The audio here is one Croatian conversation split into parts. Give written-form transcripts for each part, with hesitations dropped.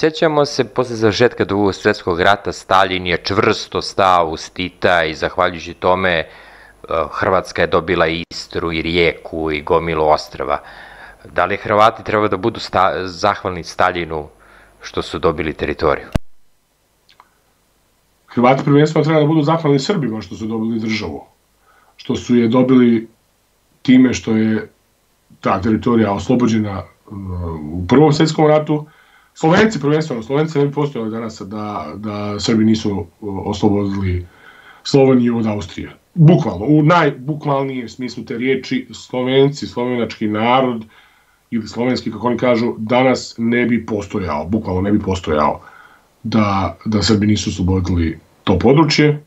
Sjećamo se, posle završetka Drugog svjetskog rata, Stalin je čvrsto stao uz Tita i zahvaljujući tome Hrvatska je dobila Istru i Rijeku i gomilu ostrava. Da li Hrvati treba da budu zahvalni Stalinu što su dobili teritoriju? Hrvati prvenstveno treba da budu zahvalni Srbima što su dobili državu, što su je dobili time što je ta teritorija oslobođena u Prvom svjetskom ratu. Slovenci prvenstveno, Slovenci ne bi postojali danas da Srbi nisu oslobodili Sloveniju od Austrije. Bukvalno, u najbukvalnijem smislu te riječi, Slovenci, slovenački narod ili slovenski, kako oni kažu, danas ne bi postojao, bukvalno ne bi postojao da Srbi nisu oslobodili to područje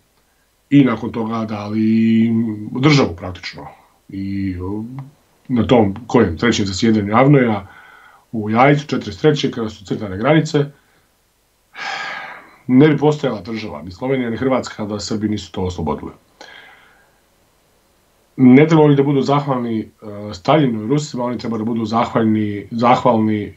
i nakon toga dali državu praktično. I na tom kojem trećem zasjedanju Avnoja u Jajicu 1943. kada su crtane granice, ne bi postojala država, ni Slovenija ni Hrvatska, da Srbi nisu to oslobodili. Ne treba oni da budu zahvalni Stalinu i Rusima, oni treba da budu zahvalni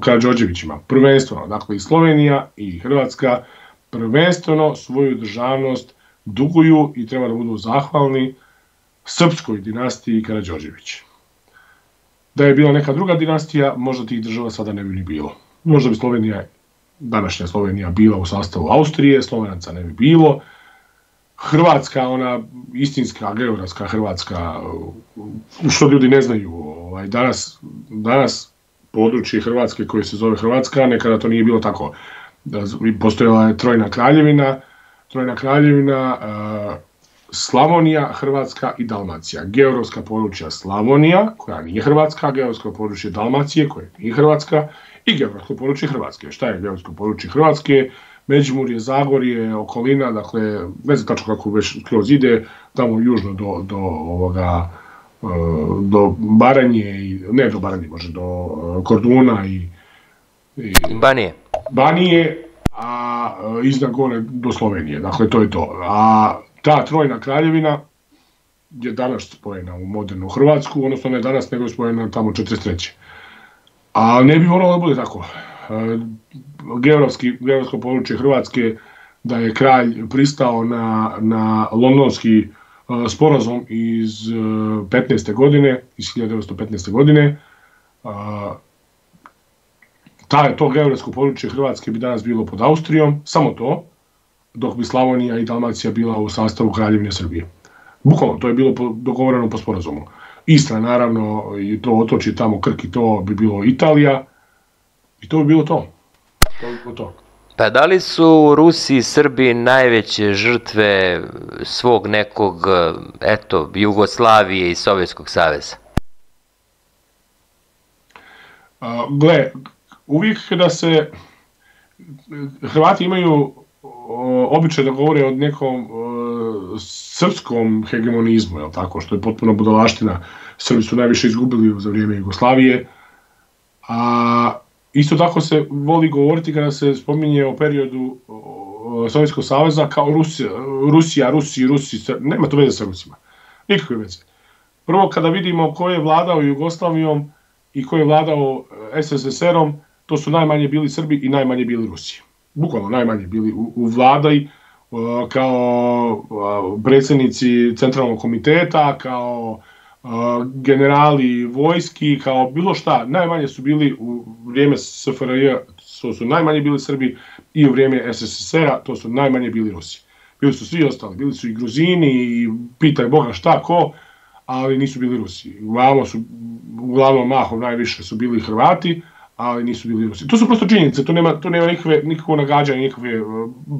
Karađorđevićima. Prvenstveno, dakle i Slovenija i Hrvatska prvenstveno svoju državnost duguju i treba da budu zahvalni srpskoj dinastiji Karađorđević. Da je bila neka druga dinastija, možda tih država sada ne bi ni bilo. Možda bi Slovenija, današnja Slovenija, bila u sastavu Austrije, Slovenaca ne bi bilo. Hrvatska, ona istinska, geografska Hrvatska, što ljudi ne znaju, danas područje Hrvatske koje se zove Hrvatska, nekada to nije bilo tako. Postojala je Trojedna Kraljevina, Slavonija, Hrvatska i Dalmacija. Geografska područja Slavonija, koja nije Hrvatska, geografsko područje Dalmacije, koja nije Hrvatska, i geografsko područje Hrvatske. Šta je geografsko područje Hrvatske? Međimurje, Zagorje, okolina, dakle, ne znam tačno kako već kroz ide, tamo južno do Baranje, ne do Baranje, može, do Korduna i Banije, a iznad gore do Slovenije, dakle, to je to. A ta Trojedna Kraljevina je danas spojena u modernu Hrvatsku, odnosno ne danas, nego je spojena tamo 1943. A ne bi moralo da bude tako. Geografsko područje Hrvatske, da je kralj pristao na londonski sporazum iz 1915. godine, to geografsko područje Hrvatske bi danas bilo pod Austrijom, samo to, dok bi Slavonija i Dalmacija bila u sastavu Kraljevine Srbije. Bukvalno, to je bilo dogovoreno po sporazumu. Istra, naravno, i to otoči tamo Krk i to bi bilo Italija, i to bi bilo to. Pa da li su Rusi i Srbi najveće žrtve svog nekog, eto, Jugoslavije i Sovjetskog saveza? Gle, uvijek da se Hrvati imaju običaj da govore o nekom srpskom hegemonizmu, što je potpuno budalaština. Srbi su najviše izgubili za vrijeme Jugoslavije, a isto tako se voli govoriti kada se spominje o periodu Sovjetskog saveza kao Rusija, Rusi, nema to veze sa Rusima, nikakve veze. Prvo, kada vidimo ko je vladao Jugoslavijom i ko je vladao SSSR-om, to su najmanje bili Srbi i najmanje bili Rusi. Bukvalno najmanje bili u vladi kao predsjednici centralnog komiteta, kao generali vojski, kao bilo šta, najmanje su bili u vrijeme SFRJ, to su najmanje bili Srbi, i u vrijeme SSSR-a, to su najmanje bili Rusi. Bili su svi ostali, bili su i Gruzini, i pitaj Boga šta, ko, ali nisu bili Rusi. Uglavnom mahom najviše su bili Hrvati, ali nisu bili Rusi. To su prosto činjenice, to nema nikakvo nagađanje, nikakve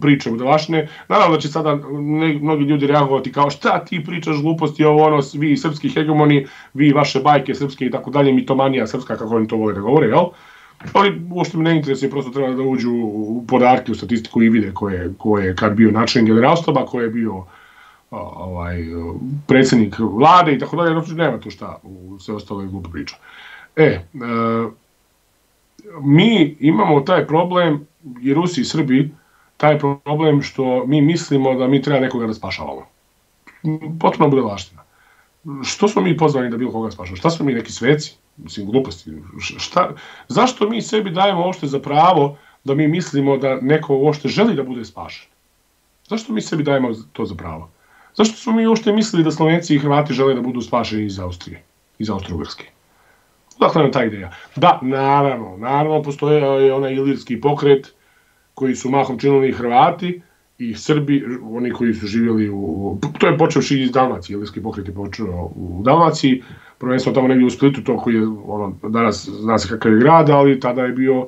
priče budalaštine. Naravno da će sada mnogi ljudi reagovati kao šta ti pričaš gluposti, ovo ono, vi srpski hegemoni, vi vaše bajke srpske i tako dalje, mitomanija srpska, kako oni to vole da govore, jel? Ali uopšte me ne interesuje, prosto treba da uđu u podatke, u statistiku i vide ko je kad bio načelnik generalštaba, ko je bio predsjednik vlade i tako dalje, nema to šta u sve ostale glupe priče. Mi imamo taj problem, i Rusi i Srbi, taj problem što mi mislimo da mi treba nekoga da spašavamo. Potpuno budalaština. Što smo mi pozvani da bilo koga spašavamo? Šta smo mi, neki sveci? Mislim, gluposti. Zašto mi sebi dajemo uopšte za pravo da mi mislimo da neko uopšte želi da bude spašen? Zašto mi sebi dajemo to za pravo? Zašto smo mi uopšte mislili da Slovenci i Hrvati žele da budu spašeni iz Austrije, iz Austro-Ugrske? Dakle, nam ta ideja. Da, naravno, postoje onaj ilirski pokret koji su mahom činili i Hrvati i Srbi, oni koji su živjeli u... To je počevši iz Dalmacije, ilirski pokret je počeo u Dalmaciji, prvenstveno tamo negdje u Splitu, to koji je, ono, danas zna se kakav je grad, ali tada je bio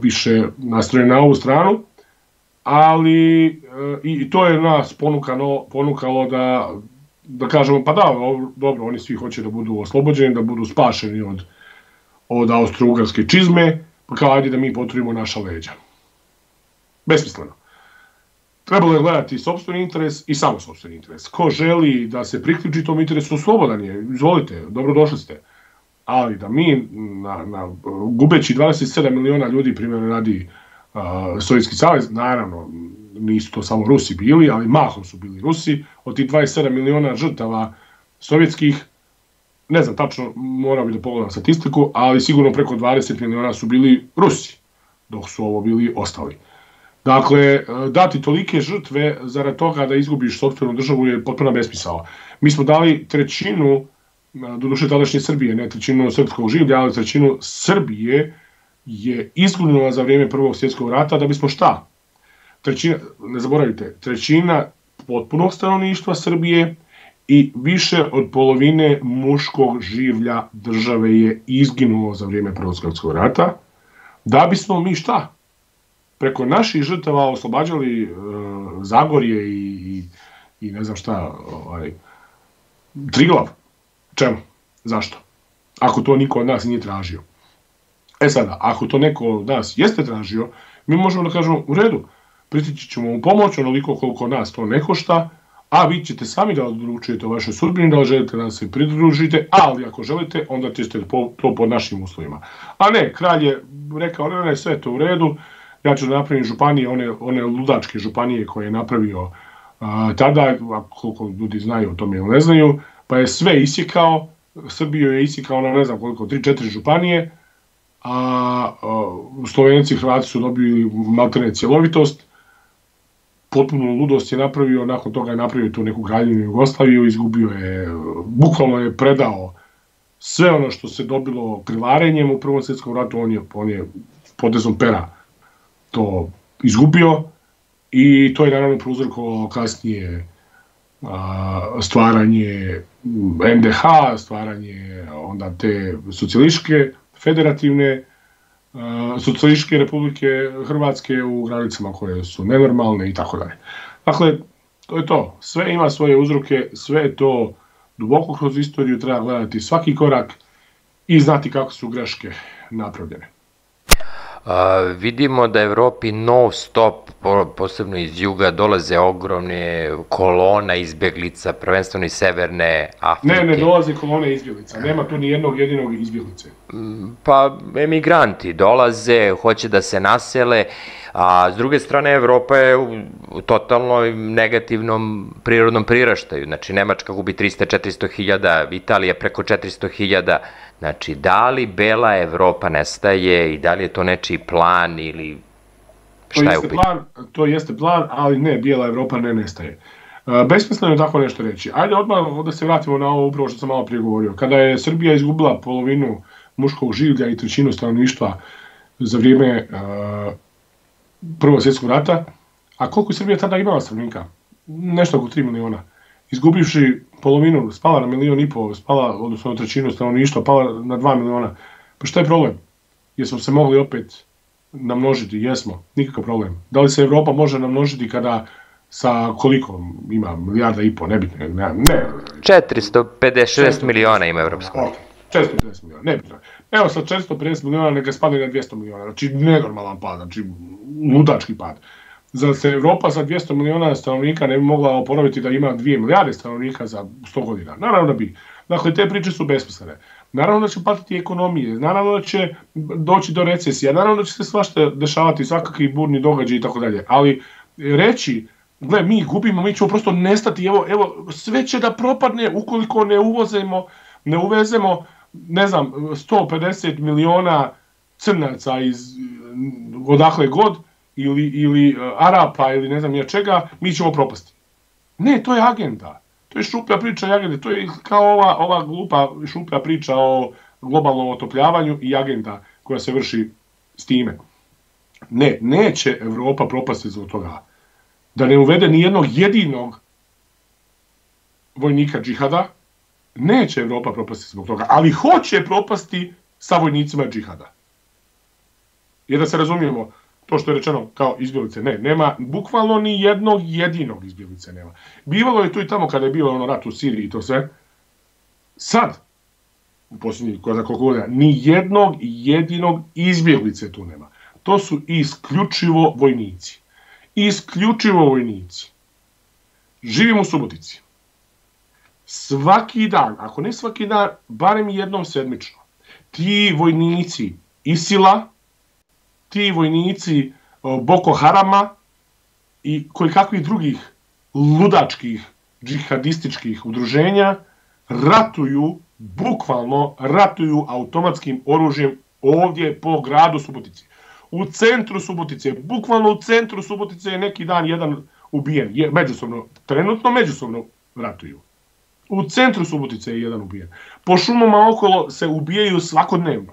više nastrojen na ovu stranu, ali i to je nas ponukalo da kažemo, pa da, dobro, oni svi hoće da budu oslobođeni, da budu spašeni od austro-ugarske čizme, pa kao, ajde da mi poturimo naša leđa. Besmisleno. Trebalo je gledati sopstveni interes i samo sopstveni interes. Ko želi da se priključi tom interesu, slobodan je, izvolite, dobrodošli ste. Ali da mi, gubeći 27 miliona ljudi, primjerno radi Sovjetski savez, naravno, nisu to samo Rusi bili, ali mahom su bili Rusi, od tih 27 miliona žrtava sovjetskih, ne znam tačno, morao bi da pogledam statistiku, ali sigurno preko 20 miliona su bili Rusi, dok su ovo bili ostali. Dakle, dati tolike žrtve zarad toga da izgubiš sopstvenu državu je potpuno besmisao. Mi smo dali trećinu, doduše tadašnje Srbije, ne trećinu srpskog življa, ali trećinu Srbije je izgubljena za vrijeme Prvog svjetskog rata, da bismo šta? Trećina, ne zaboravite, trećina potpunog stanovništva Srbije i više od polovine muškog življa države je izginulo za vrijeme Prvog svjetskog rata, da bismo mi šta? Preko naših žrtava oslobađali Zagorje i ne znam šta, Triglav. Čemu? Zašto? Ako to niko od nas nije tražio. E sada, ako to neko od nas jeste tražio, mi možemo da kažemo u redu, pritići ćemo u pomoć onoliko koliko nas to ne košta, a vi ćete sami da odlučujete o vašoj sudbini, da li želite da se pridružite, ali ako želite, onda ćete to pod našim uslovima. A ne, kralj je rekao, ne, sve je to u redu, ja ću da napravim županije, one ludačke županije koje je napravio tada, koliko ljudi znaju o tome ili ne znaju, pa je sve isjekao, Srbiju je isjekao na ne znam koliko, 3-4 županije, a Slovenci i Hrvati su dobili maltene cjelovitost, potpuno ludost je napravio, nakon toga je napravio tu neku kraljevinu Jugoslaviju, izgubio je, bukvalno je predao sve ono što se dobilo krivarenjem u Prvom svjetskom ratu, on je potezom pera to izgubio i to je naravno prouzrokovalo kasnije stvaranje NDH, stvaranje onda te socijalističke, federativne, socijalističke republike Hrvatske u granicama koje su nenormalne i tako dalje. Dakle, to je to. Sve ima svoje uzroke, sve je to duboko kroz istoriju, treba gledati svaki korak i znati kako su greške napravljene. Vidimo da Evropi non stop, posebno iz juga, dolaze ogromne kolona izbjeglica, prvenstveno iz Severne Afrike. Ne, ne dolaze kolone izbjeglica, nema tu ni jednog jedinog izbjeglice. Pa emigranti dolaze, hoće da se nasele, a s druge strane Evropa je u totalno negativnom prirodnom priraštaju, znači Nemačka gubi 300-400 hiljada, Italija preko 400 hiljada, znači da li bela Evropa nestaje i da li je to nečiji plan ili šta je u pitanju? To jeste plan, ali ne, bijela Evropa ne nestaje. Besmisleno je tako nešto reći. Ajde odmah da se vratimo na ovo upravo što sam malo prije govorio. Kada je Srbija izgubila polovinu muškog življa i trećinu stanovništva za vrijeme Prvog svjetskog rata, a koliko je Srbija tada imala stanovnika? Nešto oko 3 miliona. Izgubivši polovinu, spala na 1,5 miliona, spala, odnosno trećinu stanovništva, pala na 2 miliona. Pa šta je problem? Jesmo se mogli opet namnožiti? Jesmo, nikakav problem. Da li se Evropa može namnožiti kada sa koliko ima, 1,5 milijarda, nebitno, ne. 456 miliona ima Evropska. 450 miliona, nebitno. Evo sa 450 miliona neka spada na 200 miliona, znači nenormalan pad, znači ludački pad. Zar se Evropa sa 200 miliona stanovnika ne bi mogla oporaviti da ima 2 milijarde stanovnika za 100 godina? Naravno da bi. Dakle, te priče su besmislene. Naravno da će patiti ekonomije, naravno da će doći do recesija, naravno da će se svašta dešavati, svakakvi burni događaj i tako dalje. Ali reći, gle, mi gubimo, mi ćemo prosto nestati, evo, sve će da propadne ukoliko ne uvezemo ne znam, 150 miliona crnaca iz odakle god ili Arapa ili ne znam ja čega, mi ćemo propasti. Ne, to je agenda. To je šuplja priča i agenda. To je kao ova glupa šuplja priča o globalnom otopljavanju i agenda koja se vrši s time. Ne, neće Evropa propasti zbog toga. Da ne uvede ni jednog jedinog vojnika džihada, neće Evropa propasti zbog toga. Ali hoće propasti sa vojnicima džihada. Jer da se razumijemo, to što je rečeno kao izbjeglice, ne, nema, bukvalno ni jednog jedinog izbjeglice nema. Bivalo je tu i tamo kada je bilo ono rat u Siriji i to sve. Sad, u posljednjih koliko godina, ni jednog jedinog izbjeglice tu nema. To su isključivo vojnici. Isključivo vojnici. Živimo u Subotici. Svaki dan, ako ne svaki dan, barem jednom sedmično, ti vojnici Isila, ti vojnici Boko Harama i kojekakvih drugih ludačkih džihadističkih udruženja ratuju, bukvalno ratuju automatskim oružjem ovdje po gradu Subotici. U centru Subotice, bukvalno u centru Subotice je neki dan jedan ubijen. Međusobno, trenutno međusobno ratuju. U centru Subotice je jedan ubijen. Po šumama okolo se ubijaju svakodnevno.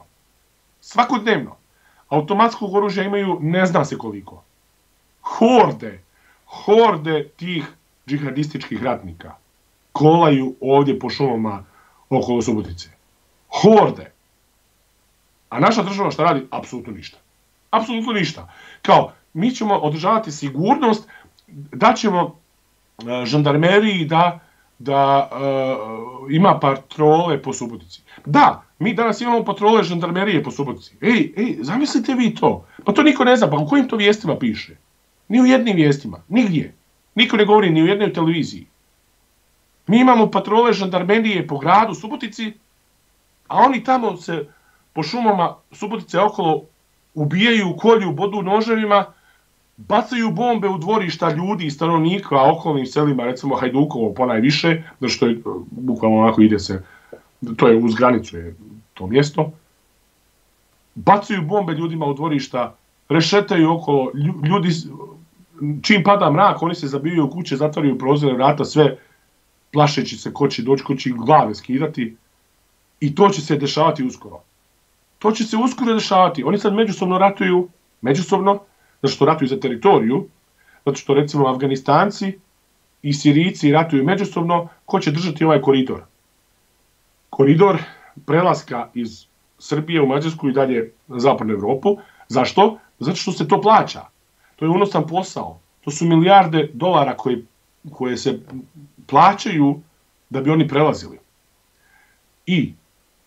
Svakodnevno. Automatskog oružja imaju ne zna se koliko. Horde, horde tih džihadističkih ratnika kolaju ovdje po šumama okolo Subotice. Horde. A naša država šta radi? Apsolutno ništa. Apsolutno ništa. Kao, mi ćemo održavati sigurnost, da ćemo žandarmeriji da ima patrole po Subotici. Da, mi danas imamo patrole žandarmerije po Subotici. Ej, zamislite vi to. Pa to niko ne zna, pa u kojim to vijestima piše? Ni u jednim vijestima, nigdje. Niko ne govori ni u jednoj televiziji. Mi imamo patrole žandarmerije po gradu Subotici, a oni tamo se po šumama Subotice okolo ubijaju, kolju, bodu noževima, bacaju bombe u dvorišta ljudi i stanovnika okolnim selima, recimo Hajdukovo ponajviše, zato što je, bukvalno onako ide se, to je uz granicu je to mjesto, bacaju bombe ljudima u dvorišta, rešetaju okolo, ljudi, čim pada mrak, oni se zabijaju u kuće, zatvaraju prozore, vrata, sve plašeći se ko će doći, ko će glave skidati i to će se dešavati uskoro. To će se uskoro dešavati. Oni sad međusobno ratuju, međusobno, zato što ratuju za teritoriju, zato što recimo Afganistanci i Sirijci ratuju međusobno, ko će držati ovaj koridor? Koridor prelaska iz Srbije u Mađarsku i dalje na zapadnu Evropu. Zašto? Zato što se to plaća. To je unosan posao. To su milijarde dolara koje se plaćaju da bi oni prelazili. I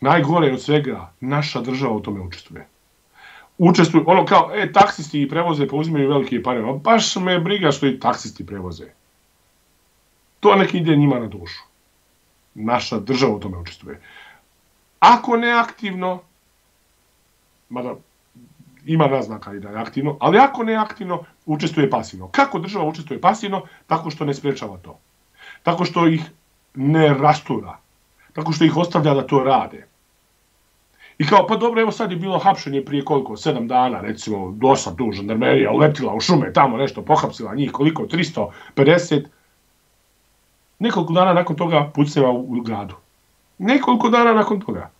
najgore od svega, naša država u tome učestvuje. Učestvuju, ono kao, taksisti prevoze pa uzimaju velike pare. Baš me briga što i taksisti prevoze. To nek ide njima na dušu. Naša država u tome učestvuje. Ako ne aktivno, mada ima naznaka i da je aktivno, ali ako ne aktivno, učestvuje pasivno. Kako država učestvuje pasivno? Tako što ne sprečava to. Tako što ih ne rastura. Tako što ih ostavlja da to rade. I kao, pa dobro, evo sad je bilo hapšenje prije koliko, 7 dana, recimo, dosta tu žandarmerija uletila u šume, tamo nešto pohapsila njih, koliko, 350. Nekoliko dana nakon toga pucnjeva u gradu. Nekoliko dana nakon toga.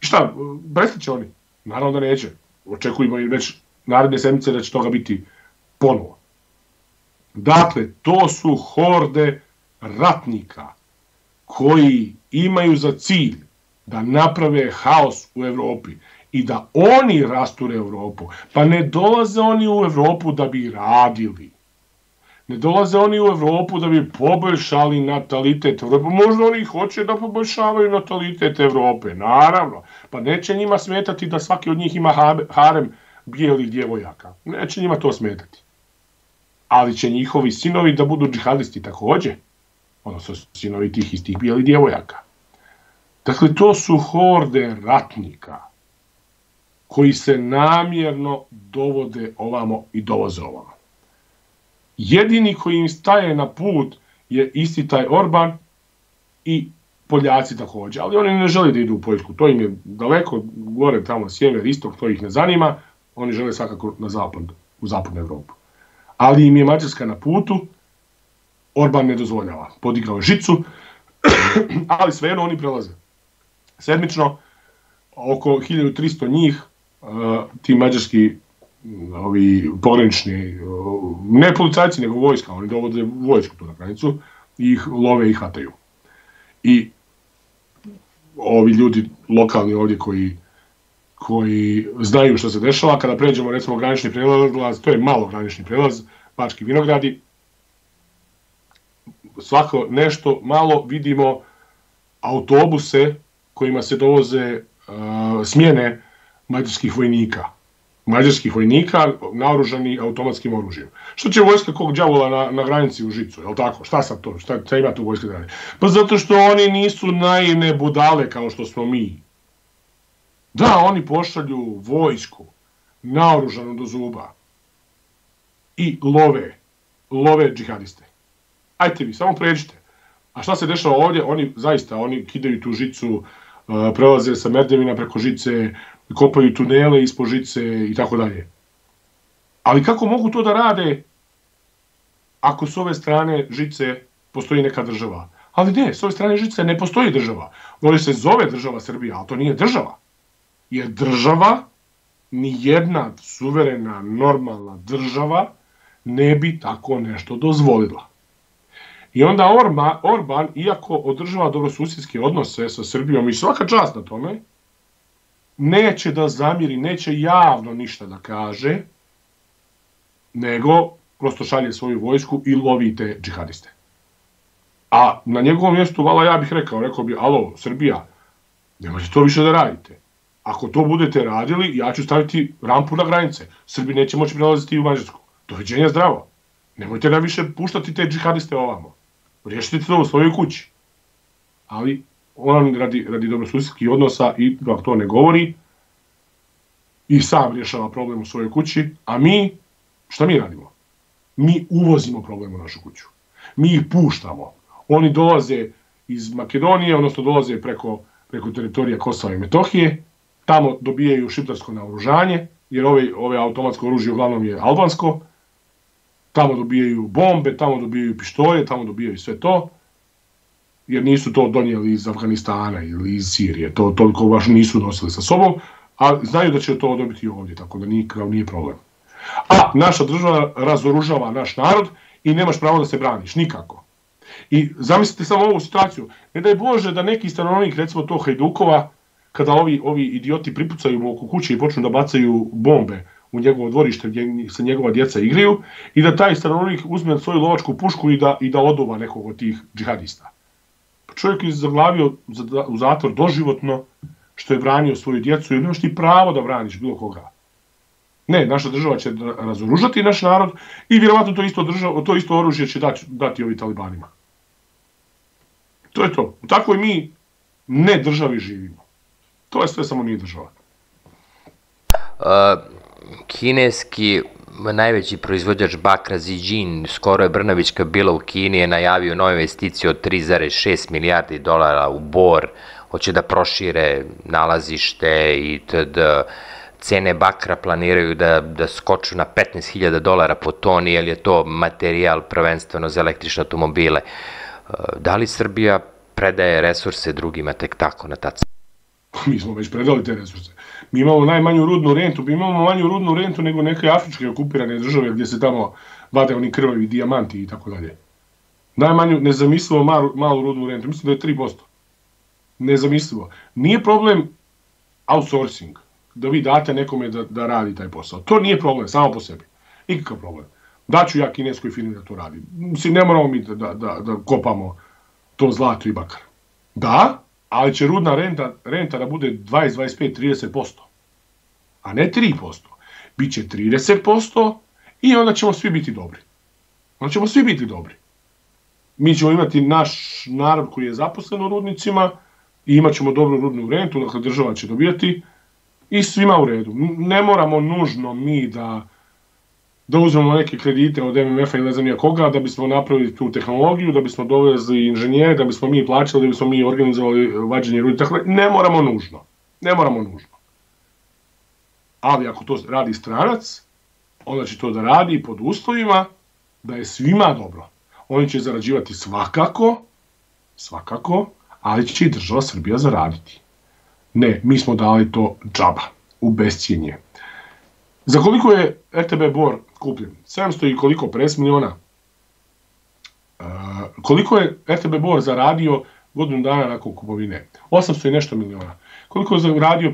Šta, presliče oni? Naravno da neće. Očekujemo i već naredne sedmice da će toga biti ponovo. Dakle, to su horde ratnika koji imaju za cilj da naprave haos u Evropi i da oni rasture Evropu. Pa ne dolaze oni u Evropu da bi radili. Ne dolaze oni u Evropu da bi poboljšali natalitet Evrope. Možda oni hoće da poboljšavaju natalitet Evrope, naravno. Pa neće njima smetati da svaki od njih ima harem bijelih djevojaka. Neće njima to smetati. Ali će njihovi sinovi da budu džihadisti također. Odnosno sinovi tih istih bijelih djevojaka. Dakle, to su horde ratnika koji se namjerno dovode ovamo i dovoze ovamo. Jedini koji im staje na put je isti taj Orban i Poljaci također, ali oni ne žele da idu u Poljsku, to im je daleko, gore tamo sjever, istok, to ih ne zanima, oni žele svakako na zapad, u zapadnu Evropu. Ali im je Mađarska na putu, Orban ne dozvoljava, podigao je žicu, ali svejedno oni prelaze. Sedmično, oko 1300 njih, ti mađarski pogranični, ne policajci nego vojska, oni dovode vojsku tu na granicu, ih love i hataju. I ovi ljudi lokalni ovdje koji znaju što se dešava, kada pređemo recimo granični prelaz, to je malo granični prelaz, Bački vinogradi, svako nešto malo vidimo autobuse kojima se dovoze smjene mađarskih vojnika naoružani automatskim oružjem. Što će vojska kog đavola na granici u žicu, je li tako? Šta sad to? Šta ima tu vojska granice? Pa zato što oni nisu naivne budale kao što smo mi. Da, oni pošalju vojsku naoružanu do zuba i love džihadiste. Ajte vi, samo pređite. A šta se dešava ovdje? Oni zaista, oni kidaju tu žicu, prelaze sa merdevina preko žice, kopaju tunele ispod žice i tako dalje. Ali kako mogu to da rade ako s ove strane žice postoji neka država? Ali ne, s ove strane žice ne postoji država. Ona se zove država Srbija, ali to nije država. Jer država, nijedna suverena, normalna država ne bi tako nešto dozvolila. I onda Orban, iako održava dobrosusjedske odnose sa Srbijom i svaka čast na tome, neće da zamiri, neće javno ništa da kaže, nego prosto šalje svoju vojsku i lovi te džihadiste. A na njegovom mjestu, vala ja bih rekao bi, alo, Srbija, nemojte to više da radite. Ako to budete radili, ja ću staviti rampu na granice. Srbi neće moći prelaziti u Mađarsku. Doviđenja zdravo. Nemojte nam više puštati te džihadiste ovamo. Riješite to u svojoj kući. Ali on radi dobrosusjedskih odnosa i dok to ne govori i sam rješava problem u svojoj kući, a mi, šta mi radimo? Mi uvozimo problem u našu kuću. Mi ih puštamo. Oni dolaze iz Makedonije, odnosno dolaze preko teritorija Kosova i Metohije, tamo dobijaju šiptarsko naoružanje, jer ove automatsko oružje uglavnom je albansko, tamo dobijaju bombe, tamo dobijaju pištolje, tamo dobijaju sve to, jer nisu to donijeli iz Afganistana ili iz Sirije, to toliko baš nisu nosili sa sobom, a znaju da će to dobiti ovdje, tako da nije problem. A naša država razoružava naš narod i nemaš pravo da se braniš, nikako. I zamislite samo ovu situaciju, ne daj Bože da neki stanovnik, recimo to Hajdukova, kada ovi idioti pripucaju oko kuće i počnu da bacaju bombe u njegovo dvorište gdje se njegova djeca igraju i da taj stanovnik uzme svoju lovačku pušku i da oduva nekog od tih džihadista. Čovjek je zaglavio u zatvor doživotno što je branio svoju djecu i nemaš ti pravo da braniš bilo koga. Ne, naša država će razoružati naš narod i vjerovatno to isto oružje će dati ovi talibanima. To je to. Tako i mi ne državi živimo. To je sve, samo nije država. Kineski najveći proizvođač bakra Zijin, skoro je Brnabićka bila u Kini, je najavio nove investicije od 3,6 milijardi dolara u Bor, hoće da prošire nalazište itd. Cene bakra planiraju da skoču na 15.000 dolara po toni, jer je to materijal prvenstveno za električne automobile. Da li Srbija predaje resurse drugima tek tako na ta cena? Mi smo već predali te resurse. Mi imamo najmanju rudnu rentu, mi imamo manju rudnu rentu nego neke afričke okupirane države gdje se tamo vade oni krvavi dijamanti i tako dalje. Najmanju, nezamislivo malu rudnu rentu, mislim da je 3%. Nezamislivo. Nije problem outsourcing, da vi date nekome da radi taj posao. To nije problem, samo po sebi. Nikakav problem. Daću ja kineskoj firmi da to radi. Mislim, ne moramo mi da kopamo to zlato i bakar. Da, ali će rudna renta da bude 20, 25, 30%, a ne 3%. Biće 30% i onda ćemo svi biti dobri. Mi ćemo imati naš narod koji je zaposlen u rudnicima i imat ćemo dobru rudnu rentu, dakle država će dobijati i svima u redu. Ne moramo nužno mi da da uzmemo neke kredite od MMF-a ili ne znam koga, da bismo napravili tu tehnologiju, da bismo dovezli inženjere, da bismo mi plaćali, da bismo mi organizovali vađenje rude. Dakle, ne moramo nužno. Ne moramo nužno. Ali ako to radi stranac, onda će to da radi pod uslovima da je svima dobro. Oni će zarađivati svakako, svakako, ali će i država Srbija zaraditi. Ne, mi smo dali to džaba, u bescijenje. Za koliko je RTB Bor kupljen? 700 i koliko, 50 miliona. Koliko je RTB Bor zaradio godinu dana nakon kupovine? 800 i nešto miliona. Koliko je zaradio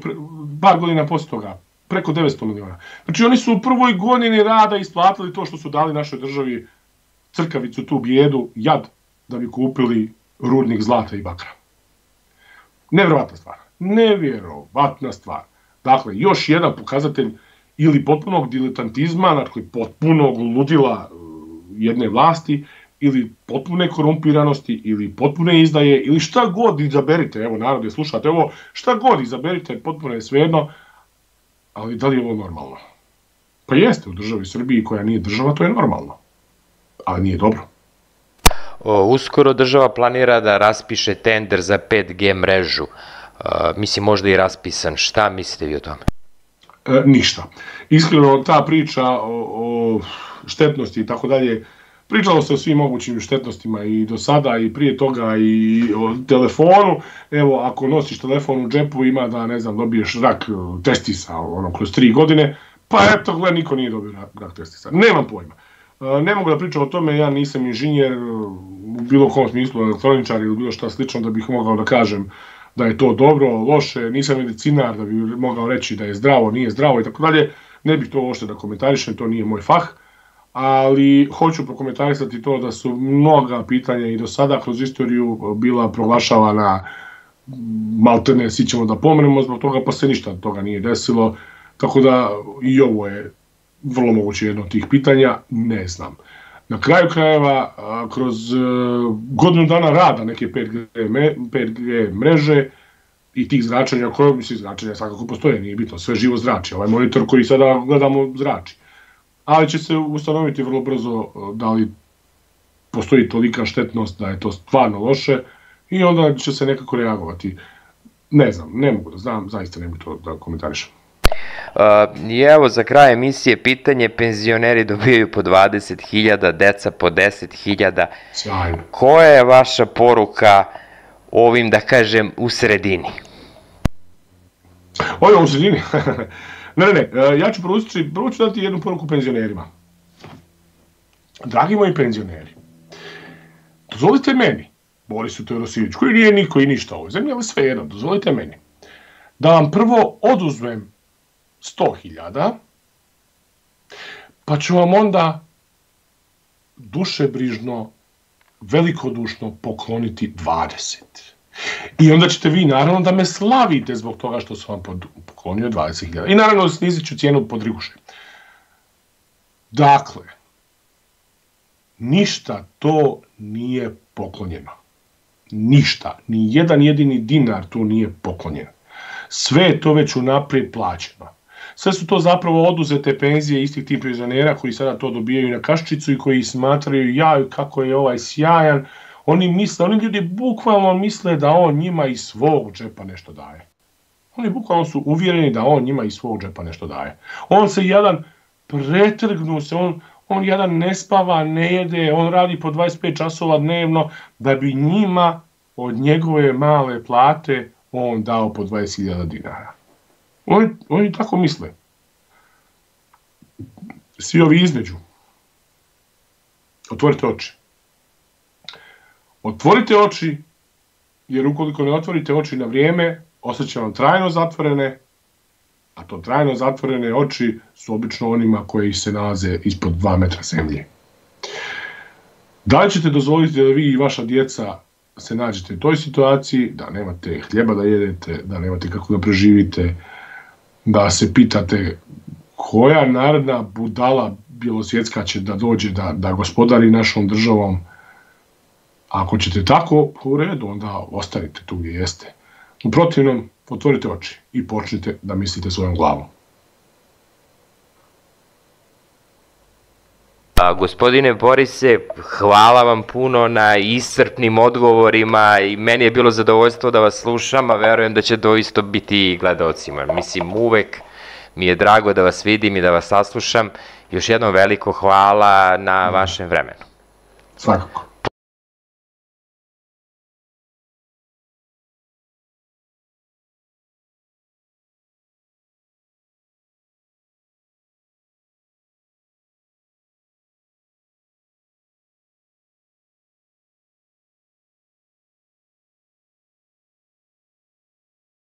par godina poslije toga? Preko 900 miliona. Znači oni su u prvoj godini rada isplatili to što su dali našoj državi, crkavicu, tu bijedu, jad, da bi kupili rudnik zlata i bakra. Nevjerovatna stvar. Nevjerovatna stvar. Dakle, još jedan pokazatelj ili potpunog diletantizma, dakle potpunog ludila jedne vlasti, ili potpune korumpiranosti, ili potpune izdaje, ili šta god izaberite, evo narode, slušate ovo, šta god izaberite, potpuno je svejedno, ali da li je ovo normalno? Pa jeste, u državi Srbiji koja nije država, to je normalno, ali nije dobro. Uskoro država planira da raspiše tender za 5G mrežu, mislim možda i raspisan, šta mislite vi o tome? Ništa. Iskreno, ta priča o štetnosti i tako dalje, pričalo se o svim mogućim štetnostima i do sada i prije toga i o telefonu. Evo, ako nosiš telefon u džepu, ima da, ne znam, dobiješ rak testisa kroz 3 godine, pa eto, gleda, niko nije dobio rak testisa. Nemam pojma. Ne mogu da pričam o tome, ja nisam inženjer, u bilo kom smislu elektroničar ili bilo šta slično da bih mogao da kažem da je to dobro, loše, nisam medicinar da bi mogao reći da je zdravo, nije zdravo i tako dalje, ne bih to ošte da komentarišem, to nije moj fah, ali hoću prokomentarisati to da su mnoga pitanja i do sada kroz istoriju bila proglašavana maltene, svi ćemo da pomremo zbog toga, pa se ništa od toga nije desilo, tako da i ovo je vrlo moguće jedno od tih pitanja, ne znam. Na kraju krajeva, kroz godinu dana rada neke 5G mreže i tih zračenja, koje mislim zračenja svakako postoje, nije bitno, sve živo zrači, ovaj monitor koji sada gledamo zrači. Ali će se ustanoviti vrlo brzo da li postoji tolika štetnost da je to stvarno loše i onda će se nekako reagovati. Ne znam, ne mogu da znam, zaista ne mogu to da komentarišem. I evo za kraj emisije pitanje, penzioneri dobijaju po 20.000, deca po 10.000, koja je vaša poruka ovim, da kažem, u sredini? Ovim u sredini? Ne, ja ću prvo ću dati jednu poruku penzionerima. Dragi moji penzioneri, dozvolite meni, Borisu Teodosijeviću, koji nije niko i ništa ovoj zemlji, ali sve jedno, dozvolite meni, da vam prvo oduzmem 100.000, pa ću vam onda dušebrižno, velikodušno pokloniti 20. I onda ćete vi naravno da me slavite zbog toga što sam vam poklonio 20.000. I naravno snizit ću cijenu podriguše. Dakle, ništa to nije poklonjeno. Ništa, ni jedan jedini dinar tu nije poklonjen. Sve je to već unaprijed plaćeno. Sve su to zapravo oduzete penzije istih tih penzionera koji sada to dobijaju na kaščicu i koji smatraju, jaju kako je ovaj sjajan. Oni ljudi bukvalno misle da on njima iz svog džepa nešto daje. Oni bukvalno su uvjereni da on njima iz svog džepa nešto daje. On se jedan pretrgnu se, on jedan ne spava, ne jede, on radi po 25 časova dnevno da bi njima od njegove male plate on dao po 20.000 dinara. Oni tako misle. Svi ovi između. Otvorite oči. Otvorite oči, jer ukoliko ne otvorite oči na vrijeme, ostaće vam trajno zatvorene, a to trajno zatvorene oči su obično onima koji se nalaze ispod 2 metra zemlje. Da li ćete dozvoliti da vi i vaša djeca se nađete u toj situaciji, da nemate hljeba da jedete, da nemate kako da preživite, da se pitate koja naredna budala bjelosvjetska će da dođe da gospodari našom državom? Ako ćete tako, u redu, onda ostanite tu gdje jeste. U protivnom, otvorite oči i počnite da mislite svojom glavom. Gospodine Borise, hvala vam puno na iscrpnim odgovorima i meni je bilo zadovoljstvo da vas slušam, a verujem da će doista biti i gledaocima. Mislim, uvek mi je drago da vas vidim i da vas saslušam. Još jednom veliko hvala na vašem vremenu. Svakako.